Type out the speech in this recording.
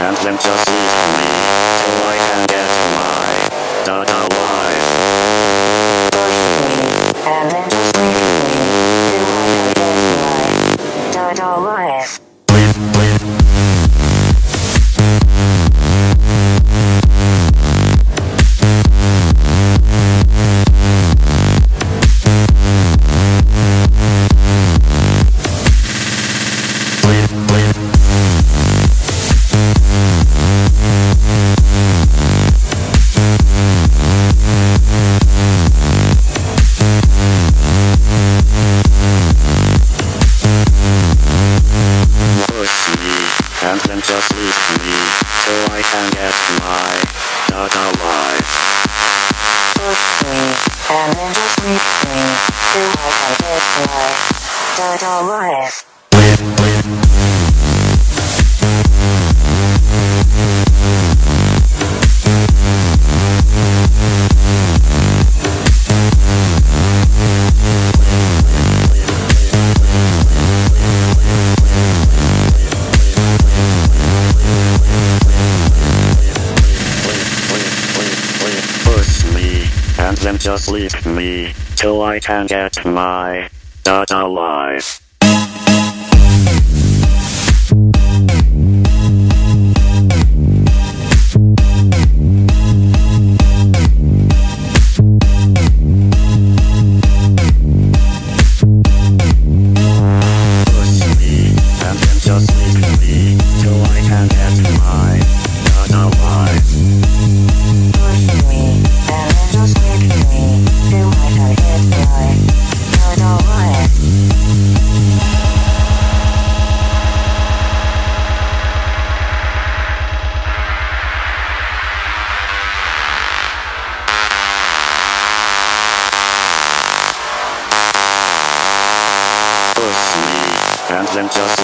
and then just leave me so I can get my Dada wife. And then just leave me so I can get my Dada wife. And then just leave me, so I can get my Dada wife. Push me, and then just leave me, so I can get my Dada wife. And then just leave me, till I can get my Dada wife. Push me, and then just leave me, till I can get my Dada wife. Push me, and then just leave me. Push me, and then just